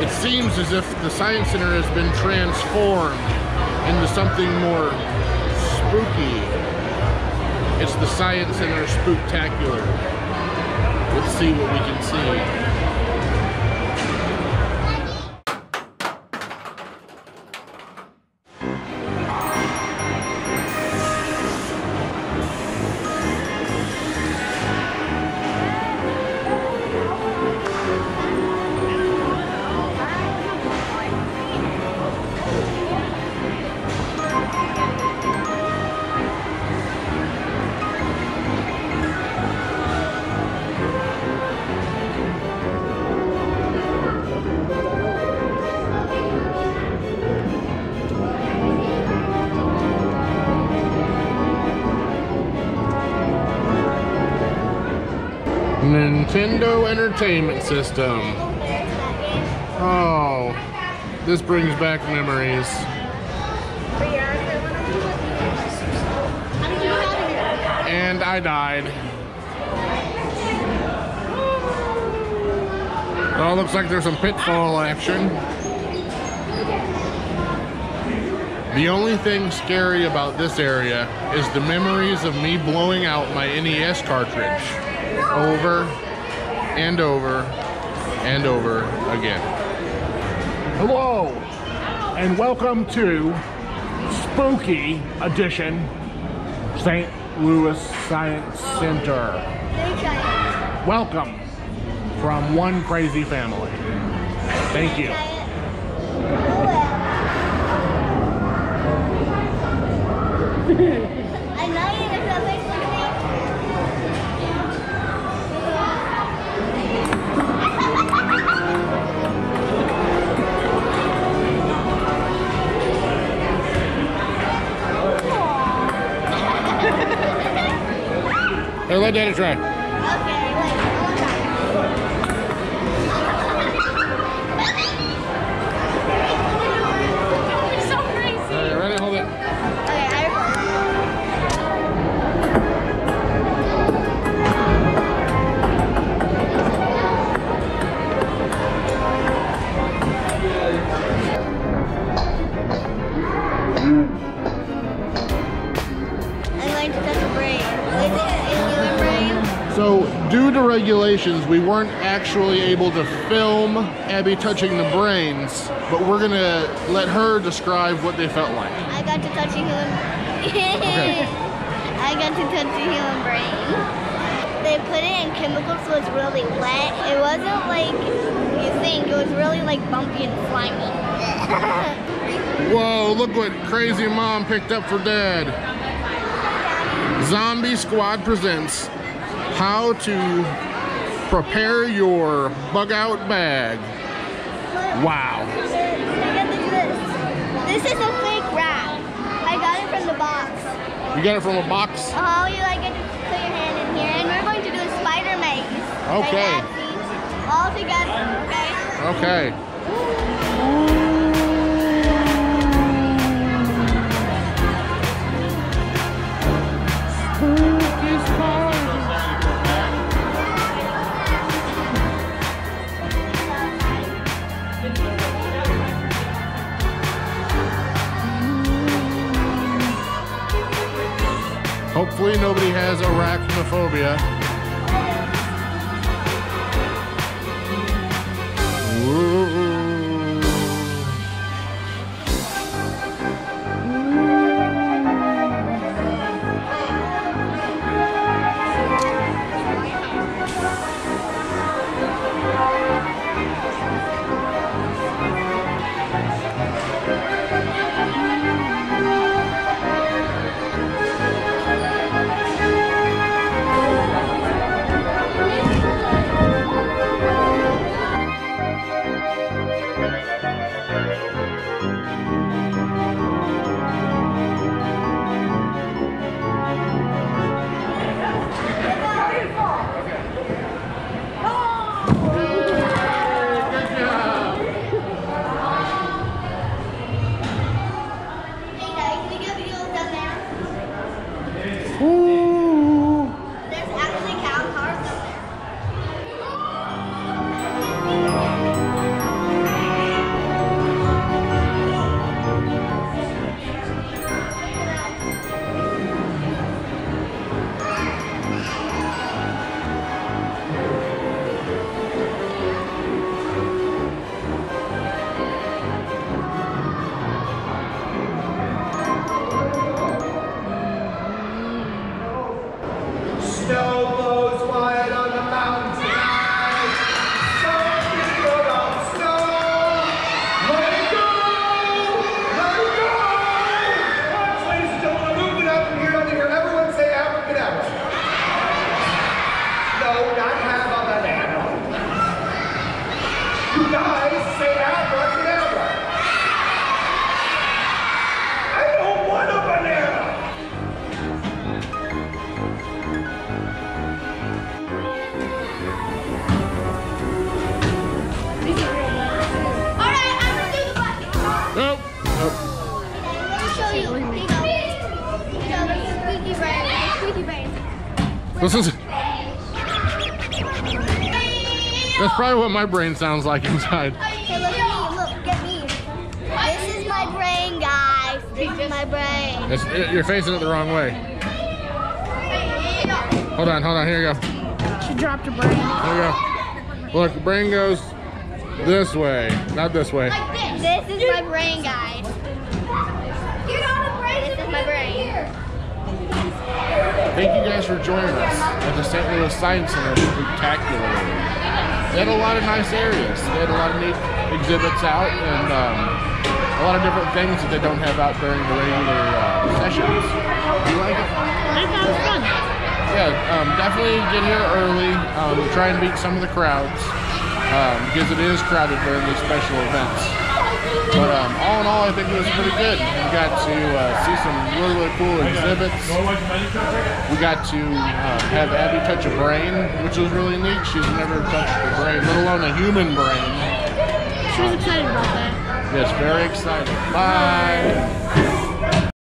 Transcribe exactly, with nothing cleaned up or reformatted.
It seems as if the Science Center has been transformed into something more spooky. It's the Science Center Spooktacular. Let's see what we can see. Nintendo Entertainment System. Oh, this brings back memories. And I died. Oh, looks like there's some pitfall action. The only thing scary about this area is the memories of me blowing out my N E S cartridge over and over and over again. Hello and welcome to Spooky Edition Saint Louis Science Center. Welcome from one crazy family. Thank you. I know you're something. Hey, let Daddy try. Okay, wait, I'm so crazy. All right, ready? Hold it. Okay, I I'm going to touch a brain. So, due to regulations, we weren't actually able to film Abby touching the brains, but we're gonna let her describe what they felt like. I got to touch a human okay. I got to touch a human brain. They put it in chemicals, so it's really wet. It wasn't like you think, it was really like bumpy and slimy. Whoa, look what crazy mom picked up for dad. Zombie Squad presents how to prepare your bug out bag. Wow. This is a fake wrap. I got it from the box. You got it from a box? Oh, you like get to put your hand in here, and we're going to do a spider maze. Okay. Like all together, okay? Okay. Hopefully nobody has arachnophobia. Thank you. This is... That's probably what my brain sounds like inside. Hey, look at me, look, get me. This is my brain, guys. This is my brain. It's, it, you're facing it the wrong way. Hold on, hold on, here you go. She dropped her brain. There you go. Look, the brain goes this way, not this way. Like this. This is Dude. my brain, guys. Get on the brain. This is my brain. Thank you guys for joining us at the Saint Louis Science Center Spooktacular. They had a lot of nice areas. They had a lot of neat exhibits out and um, a lot of different things that they don't have out during the regular uh, sessions. Do you like it? That sounds fun. Yeah, um, definitely get here early. Um, try and beat some of the crowds um, because it is crowded during these special events. But um, all in all, I think it was pretty good. We got to uh, see some really, really cool exhibits. We got to uh, have Abby touch a brain, which was really neat. She's never touched a brain, let alone a human brain. She was excited about that. Yes, very excited. Bye.